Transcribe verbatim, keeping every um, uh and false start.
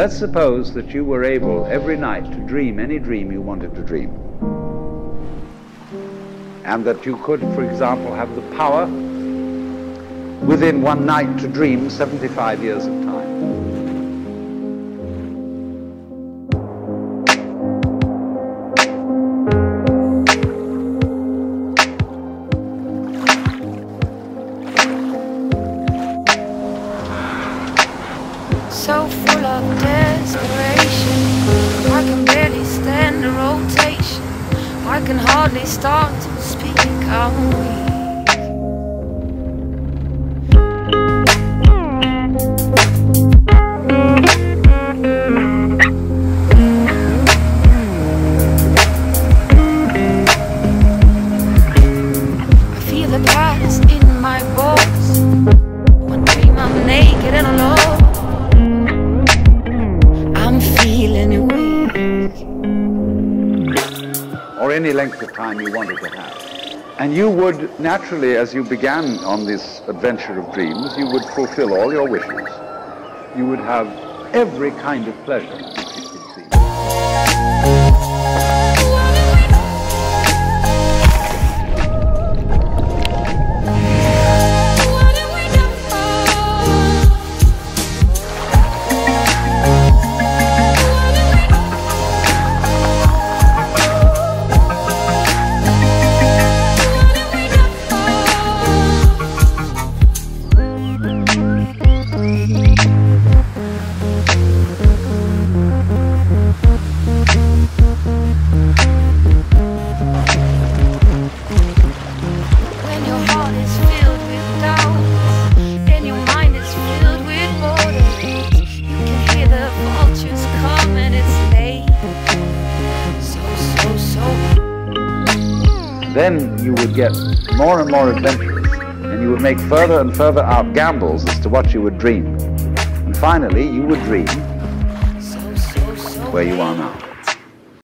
Let's suppose that you were able every night to dream any dream you wanted to dream, and that you could, for example, have the power within one night to dream seventy-five years of time. So full of desperation, I can barely stand the rotation. I can hardly start to speak, I'm weak. I feel the past in my bones. One dream I'm naked and alone. Or any length of time you wanted to have. And you would naturally, as you began on this adventure of dreams, you would fulfill all your wishes. You would have every kind of pleasure that you could see. Then you would get more and more adventurous, and you would make further and further out gambles as to what you would dream. And finally, you would dream where you are now.